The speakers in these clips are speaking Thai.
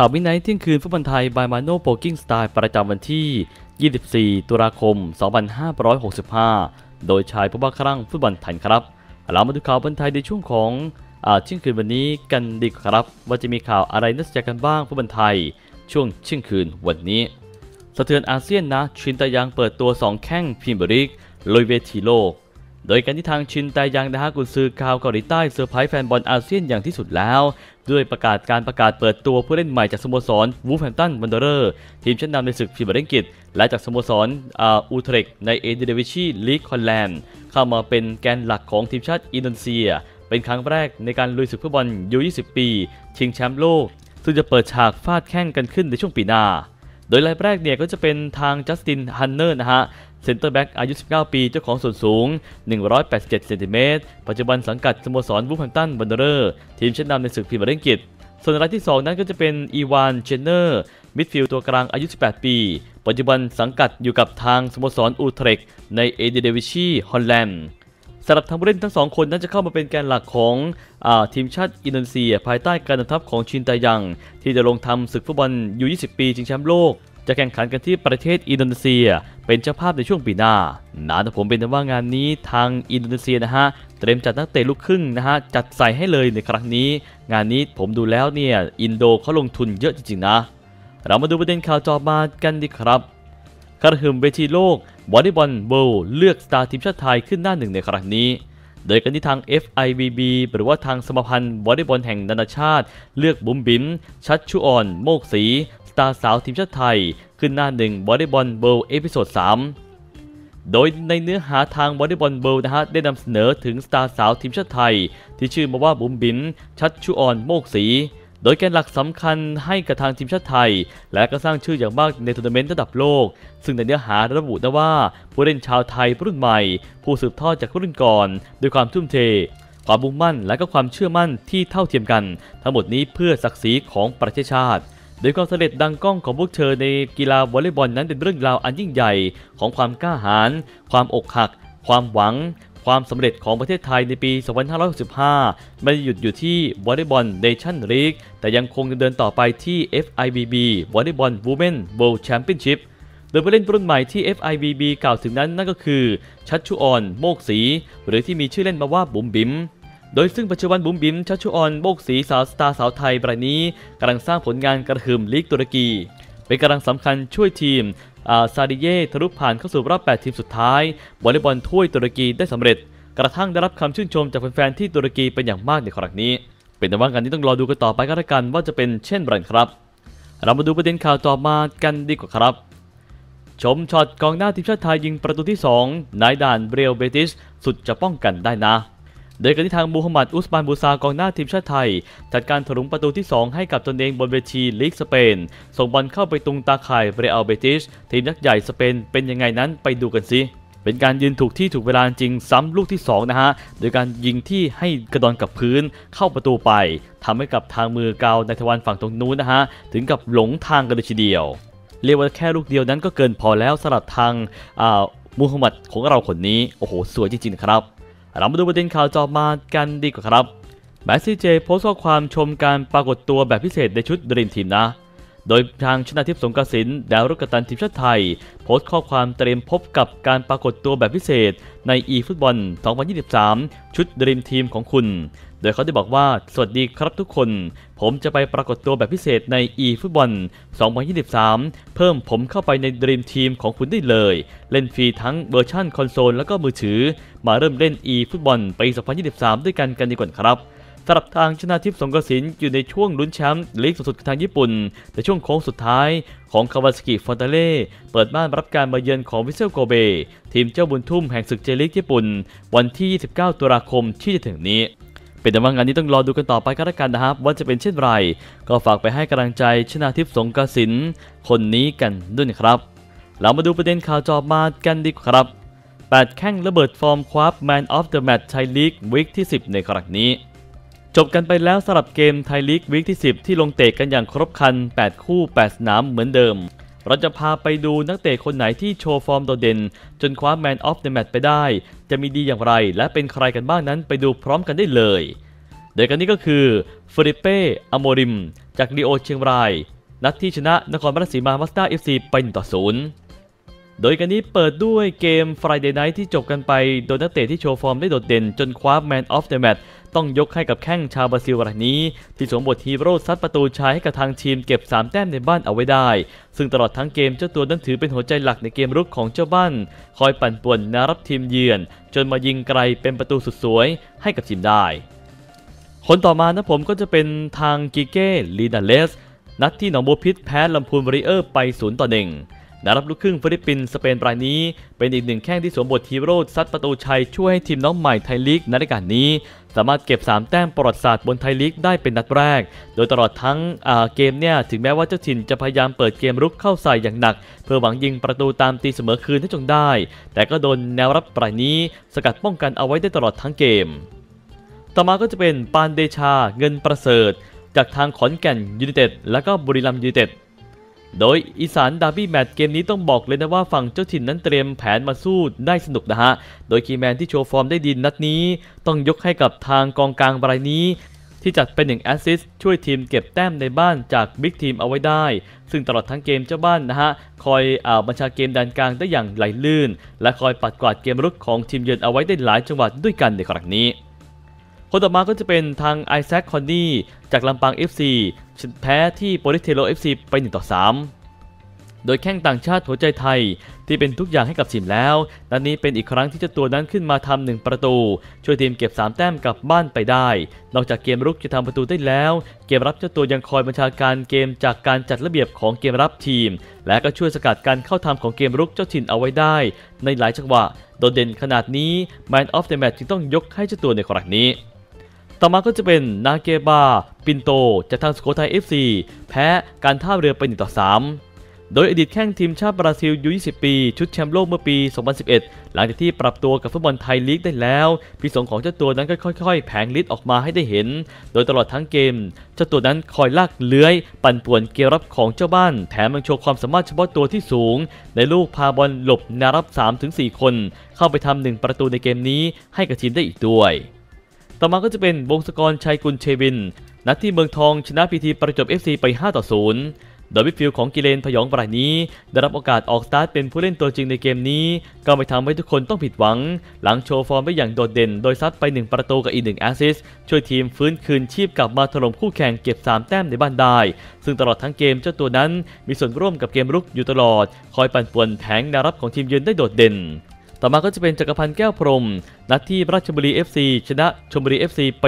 ข่าววินัยเที่ยงคืนฟุตบอลไทยบายมาโน่โปกิ้งสไตล์ประจำวันที่24ตุลาคม2565โดยชายผู้บ้าคลั่งฟุตบอลไทยครับเรามาดูข่าวบอลไทยในช่วงของเที่ยงคืนวันนี้กันดีครับว่าจะมีข่าวอะไรน่าสนใจกันบ้างฟุตบอลไทยช่วงเที่ยงคืนวันนี้สะเทือนอาเซียนนะชินตายังเปิดตัว2แข้งพรีเมียร์ลีกลุยเวทีโลกโดยการที่ทางชินตายังนะฮะกุนซือข่าวเกาหลีใต้เซอร์ไพรส์แฟนบอลอาเซียนอย่างที่สุดแล้วด้วยการประกาศเปิดตัวผู้เล่นใหม่จากสโมสรวูฟแฮมป์ตันวันเดอร์ทีมชั้นนำในศึกพรีเมียร์ลีกอังกฤษและจากสโมสรอูทเร็กในเอเดนวิชีลีกฮอลแลนด์เข้ามาเป็นแกนหลักของทีมชาติอินโดนีเซียเป็นครั้งแรกในการลุยศึกฟุตบอลยู20ปีชิงแชมป์โลกซึ่งจะเปิดฉากฟาดแข่งกันขึ้นในช่วงปีหน้าโดยรายแรกเนี่ยก็จะเป็นทางจัสตินฮันเนอร์นะฮะเซนเตอร์แบ็กอายุ19ปีเจ้าของส่วนสูง187เซนติเมตรปัจจุบันสังกัดสโมสรวูฟแฮมป์ตันวันเดอร์ทีมชั้นนำในศึกพรีเมียร์ลีกอังกฤษส่วนรายที่2นั้นก็จะเป็นอีวานเจนเนอร์มิดฟิลด์ตัวกลางอายุ18ปีปัจจุบันสังกัดอยู่กับทางสโมสรอูทเร็กในเอเดนวิชีฮอลแลนด์สำหรับทางผู้เล่นทั้ง2คนนั้นจะเข้ามาเป็นแกนหลักของทีมชาติอินโดนีเซียภายใต้การนำทัพของชินตายังที่จะลงทำศึกฟุตบอลยู20ปีชิงแชมป์โลกจะแข่งขันกันที่ประเทศอินโดนีเซียเป็นเจ้าภาพในช่วงปีหน้านะผมเป็นแต่ว่างานนี้ทางอินโดนีเซียนะฮะเตรียมจัดนักเตะลูกครึ่งนะฮะจัดใส่ให้เลยในครั้งนี้งานนี้ผมดูแล้วเนี่ยอินโดเขาลงทุนเยอะจริงๆนะเรามาดูประเด็นข่าวจอมากันดีครับกระหึ่มเวทีโลกวอลเลย์บอลเวิลด์เลือกสตาร์ทีมชาติไทยขึ้นหน้าหนึ่งในครั้งนี้โดยการที่ทาง FIVB หรือว่าทางสมาพันธ์วอลเลย์บอลแห่งนานาชาติเลือกบุ๋มบิ๋มชัชชุออนโมกศรีสตาร์สาวทีมชาติไทยขึ้นหน้าหนึ่งวอลเลย์บอลเวิลด์เอพิโซด3โดยในเนื้อหาทางวอลเลย์บอลเวิลด์นะฮะได้นำเสนอถึงสตาร์สาวทีมชาติไทยที่ชื่อมาว่าบุ๋มบิ๋มชัชชุออนโมกศรีโดยแกนหลักสำคัญให้กับทางทีมชาติไทยและก็สร้างชื่ออย่างมากในทัวร์นาเมนต์ระดับโลกซึ่งในเนื้อหาระบุนะว่าผู้เล่นชาวไทยรุ่นใหม่ผู้สืบทอดจากรุ่นก่อนด้วยความทุ่มเทความมุ่งมั่นและก็ความเชื่อมั่นที่เท่าเทียมกันทั้งหมดนี้เพื่อศักดิ์ศรีของประเทศชาติโดยความสำเร็จดังก้องของพวกเธอในกีฬาวอลเลย์บอลนั้นเป็นเรื่องราวอันยิ่งใหญ่ของความกล้าหาญความอกหักความหวังความสำเร็จของประเทศไทยในปี 2565 ไม่ได้หยุดอยู่ที่วอลเลย์บอลเนชั่นลีกแต่ยังคงเดินต่อไปที่ FIVB วอลเลย์บอลวูเมนเวิลด์แชมเปี้ยนชิพโดยผู้เล่นรุ่นใหม่ที่ FIVB กล่าวถึงนั้นนั่นก็คือชัชชุออนโมกศรีหรือที่มีชื่อเล่นมาว่าบุ๋มบิ๋มโดยซึ่งปัจจุบันบุ๋มบิ๋มชัชชุออนโมกศรีสาวสตาร์สาวไทยรายนี้กำลังสร้างผลงานกระหึ่มลีกตุรกีเป็นกำลังสำคัญช่วยทีมซาดิเย่ทะลุผ่านเข้าสู่รอบ8ทีมสุดท้ายวอลเลย์บอลถ้วยตุรกีได้สำเร็จกระทั่งได้รับคำชื่นชมจากแฟนๆที่ตุรกีเป็นอย่างมากในครั้งนี้เป็นแต่ว่างานนี้ต้องรอดูกันต่อไปก็แล้วกันว่าจะเป็นเช่นไรครับเรามาดูประเด็นข่าวต่อมากันดีกว่าครับชมช็อตกองหน้าทีมชาติไทยยิงประตูที่2นายด่านเบรลเบติสสุดจะป้องกันได้นะโดยการที่ทางมูฮัมหมัดอุสมานบูซากองหน้าทีมชาติไทยจัดการถลุงประตูที่2ให้กับตนเองบนเวทีลีกสเปนส่งบอลเข้าไปตรงตาข่ายเรอัลเบติสทีมยักษ์ใหญ่สเปนเป็นยังไงนั้นไปดูกันสิเป็นการยืนถูกที่ถูกเวลาจริงซ้ำลูกที่2นะฮะโดยการยิงที่ให้กระดอนกับพื้นเข้าประตูไปทำให้กับทางมือเกาในทวารฝั่งตรงนู้นนะฮะถึงกับหลงทางกันเลยทีเดียวเรียกว่าแค่ลูกเดียวนั้นก็เกินพอแล้วสำหรับทางมูฮัมหมัดของเราคนนี้โอ้โหสวยจริงๆครับเรามาดูประเด็นข่าวจอมากันดีกว่าครับแมสซี่เจโพสต์ข้อความชมการปรากฏตัวแบบพิเศษในชุดดรีมทีมนะโดยทางชนาทิพย์สงกสินดาวรุ่งกัปตันทีมชาติไทยโพสต์ข้อความเตรียมพบกับการปรากฏตัวแบบพิเศษในฟุตบอล 2023 ชุดดรีมทีมของคุณโดยเขาได้บอกว่าสวัสดีครับทุกคนผมจะไปปรากฏตัวแบบพิเศษในฟุตบอล 2023 เพิ่มผมเข้าไปในดรีมทีมของคุณได้เลยเล่นฟรีทั้งเวอร์ชั่นคอนโซลแล้วก็มือถือมาเริ่มเล่นฟุตบอลปี 2023 ด้วยกันดีกว่าครับสำหรับทางชนาทิพย์สงกสินอยู่ในช่วงลุ้นแชมป์ลีกสูงสุดกับทางญี่ปุ่นในช่วงโค้งสุดท้ายของคาวาซากิฟอนตาเล่เปิดบ้านรับการมาเยือนของวิเซลโกเบทีมเจ้าบุญทุ่มแห่งศึกเจลีกญี่ปุ่นวันที่29ตุลาคมที่จะถึงนี้เป็นแต่ว่างานนี้ต้องรอดูกันต่อไปกันละกันนะครับว่าจะเป็นเช่นไรก็ฝากไปให้กำลังใจชนาทิพย์สงกสินคนนี้กันด้วยครับเรามาดูประเด็นข่าวจอมากันดีครับ8แข้งระเบิดฟอร์มคว้าแมนออฟเดอะแมตช์ไทยลีกวีคที่10ในครั้งนี้จบกันไปแล้วสำหรับเกมไทยลีกวีคที่10ที่ลงเตะ กันอย่างครบครัน8คู่8สนามเหมือนเดิมเราจะพาไปดูนักเตะคนไหนที่โชว์ฟอร์มโดดเด่นจนคว้าแมนออฟเดอะแมตช์ไปได้จะมีดีอย่างไรและเป็นใครกันบ้างนั้นไปดูพร้อมกันได้เลย เด็กคนนี้ก็คือเฟลิเป้ อโมริมจากลีโอเชียงรายนัดที่ชนะนครราชสีมามาสด้า FC ไป 1-0 โดยกันนี้เปิดด้วยเกม Friday Night ที่จบกันไปโดยนักเตะที่โชว์ฟอร์มได้โดดเด่นจนคว้า Man of the Match ต้องยกให้กับแข้งชาวบราซิลรายนี้ที่สวมบทฮีโร่ซัดประตูชัยให้กับทางทีมเก็บ3แต้มในบ้านเอาไว้ได้ซึ่งตลอดทั้งเกมเจ้าตัวนั้นถือเป็นหัวใจหลักในเกมรุกของเจ้าบ้านคอยปั่นป่วนนารับทีมเยือนจนมายิงไกลเป็นประตูสุดสวยให้กับทีมได้คนต่อมานะผมก็จะเป็นทางกิเก้ลีนาเลสนัดที่หนองบัวพิษแพ้ลำพูนวอริเออร์ไป 0-1 นัดรับลูกครึ่งฟิลิปปินส์สเปนรายนี้เป็นอีกหนึ่งแข้งที่สวมบทฮีโร่ซัดประตูชัยช่วยให้ทีมน้องใหม่ไทยลีกในรายการนี้สามารถเก็บ3แต้มประวัติศาสตร์บนไทยลีกได้เป็นนัดแรกโดยตลอดทั้งเกมเนี่ยถึงแม้ว่าเจ้าถิ่นจะพยายามเปิดเกมรุกเข้าใส่อย่างหนักเพื่อหวังยิงประตูตามตีเสมอคืนให้จงได้แต่ก็โดนแนวรับรายนี้สกัดป้องกันเอาไว้ได้ตลอดทั้งเกมต่อมาก็จะเป็นปานเดชาเงินประเสริฐจากทางขอนแก่นยูไนเต็ดและก็บุรีรัมย์ยูไนเต็ดโดยอีสานดาร์บี้แมตช์เกมนี้ต้องบอกเลยนะว่าฝั่งเจ้าถิ่นนั้นเตรียมแผนมาสู้ได้สนุกนะฮะโดยคีย์แมนที่โชว์ฟอร์มได้ดีนัดนี้ต้องยกให้กับทางกองกลางรายนี้ที่จัดเป็น1แอสซิสต์ช่วยทีมเก็บแต้มในบ้านจากบิ๊กทีมเอาไว้ได้ซึ่งตลอดทั้งเกมเจ้าบ้านนะฮะคอยบัญชาเกมด้านกลางได้อย่างไหลลื่นและคอยปัดกวาดเกมรุกของทีมเยือนเอาไว้ได้หลายจังหวะด้วยกันในครั้งนี้คนต่อมาก็จะเป็นทางไอแซคคอนนี่จากลำปาง FC แพ้ที่โปลิสเทโร FC ไป 1-3 โดยแข้งต่างชาติหัวใจไทยที่เป็นทุกอย่างให้กับทีมแล้วนัดนี้เป็นอีกครั้งที่เจ้าตัวนั้นขึ้นมาทำ1ประตูช่วยทีมเก็บ3แต้มกลับบ้านไปได้นอกจากเกมรุกจะทำประตูได้แล้วเกมรับเจ้าตัวยังคอยบัญชาการเกมจากการจัดระเบียบของเกมรับทีมและก็ช่วยสกัดการเข้าทำของเกมรุกเจ้าถิ่นเอาไว้ได้ในหลายจังหวะโดดเด่นขนาดนี้ Man of the Match จึงต้องยกให้เจ้าตัวในครั้งนี้ต่อมาก็จะเป็นนาเกบาปินโตจากทางสุโขทัย FC แพ้การท่าเรือไป 1-3 โดยอดีตแข้งทีมชาติบราซิลอายุ 20 ปีชุดแชมป์โลกเมื่อปี 2011 หลังจากที่ปรับตัวกับฟุตบอลไทยลีกได้แล้วปี2ของเจ้าตัวนั้นก็ค่อยๆแผงฤทธิ์ออกมาให้ได้เห็นโดยตลอดทั้งเกมเจ้าตัวนั้นคอยลากเลื้อยปั่นป่วนเกมรับของเจ้าบ้านแถมยังโชว์ความสามารถเฉพาะตัวที่สูงในลูกพาบอลหลบแนวรับ 3-4 คนเข้าไปทำ1ประตูในเกมนี้ให้กับทีมได้อีกด้วยต่อมาก็จะเป็นวงศกรชัยกุลเชวินนัดที่เมืองทองชนะพีทีประจวบ FC ไป 5-0 โดยมิดฟิลด์ของกิเลนพยองรายนี้ได้รับโอกาสออกสตาร์ทเป็นผู้เล่นตัวจริงในเกมนี้ก็ไม่ทำให้ทุกคนต้องผิดหวังหลังโชว์ฟอร์มได้อย่างโดดเด่นโดยซัดไป1ประตูกับอีก1แอสซิสต์ช่วยทีมฟื้นคืนชีพกลับมาถล่มคู่แข่งเก็บ3แต้มในบ้านได้ซึ่งตลอดทั้งเกมเจ้าตัวนั้นมีส่วนร่วมกับเกมรุกอยู่ตลอดคอยปั่นป่วนแผงแนวรับของทีมเยือนได้โดดเด่นต่อมาก็จะเป็นจักรพันธ์แก้วพรหมนัดที่ราชบุรี FC ชนะชลบุรี FC ไป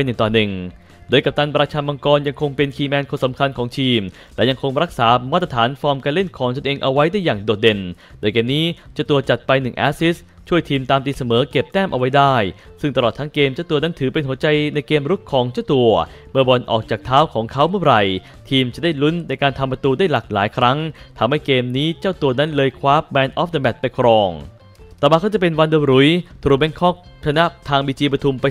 1-1 โดยกัปตันราชามังกรยังคงเป็นคีย์แมนคนสำคัญของทีมและยังคงรักษามาตรฐานฟอร์มการเล่นของตนเองเอาไว้ได้อย่างโดดเด่นโดยเกมนี้เจ้าตัวจัดไป1แอสซิสต์ช่วยทีมตามตีเสมอเก็บแต้มเอาไว้ได้ซึ่งตลอดทั้งเกมเจ้าตัวนั้นถือเป็นหัวใจในเกมรุกของเจ้าตัวเมื่อบอลออกจากเท้าของเขาเมื่อไหร่ทีมจะได้ลุ้นในการทำประตูได้หลากหลายครั้งทำให้เกมนี้เจ้าตัวนั้นเลยคว้า Man of the Match ไปครองต่อมาก็จะเป็นวันเดอร์รุยทรูแบงคอกชนะทางบีจีปทุมไป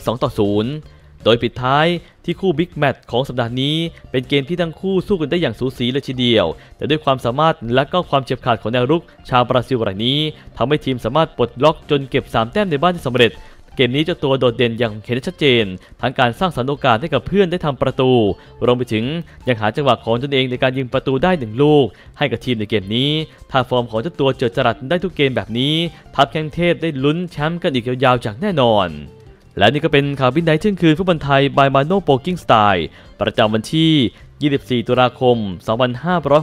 2-0 โดยปิดท้ายที่คู่บิ๊กแมตช์ของสัปดาห์นี้เป็นเกมที่ทั้งคู่สู้กันได้อย่างสูสีเลยทีเดียวแต่ด้วยความสามารถและก็ความเฉียบขาดของแนวรุกชาวบราซิลรายนี้ทำให้ทีมสามารถปลดล็อกจนเก็บ3แต้มในบ้านได้สำเร็จเกมนี้เจ้าตัวโดดเด่นอย่างเห็นได้ชัดเจนทั้งการสร้างสรรค์โอกาสให้กับเพื่อนได้ทำประตูรวมไปถึงยังหาจังหวะของตนเองในการยิงประตูได้1ลูกให้กับทีมในเกมนี้ถ้าฟอร์มของเจ้าตัวเจิดจรัสได้ทุกเกมแบบนี้ทัพแข้งเทพได้ลุ้นแชมป์กันอีกยาวๆจากแน่นอนและนี่ก็เป็นข่าวบินไดเที่ยงคืนฟุตบอลไทยบายมาโน่โป๊กกิ้งสไตล์ประจำวันที่ 24 ตุลาคม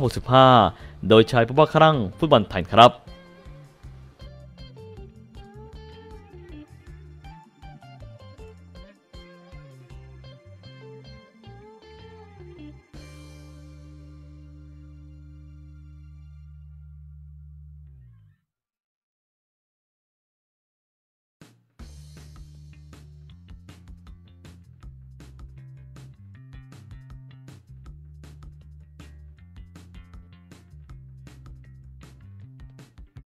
2565โดยชายผู้ว่าคลั่งฟุตบอลไทยครับ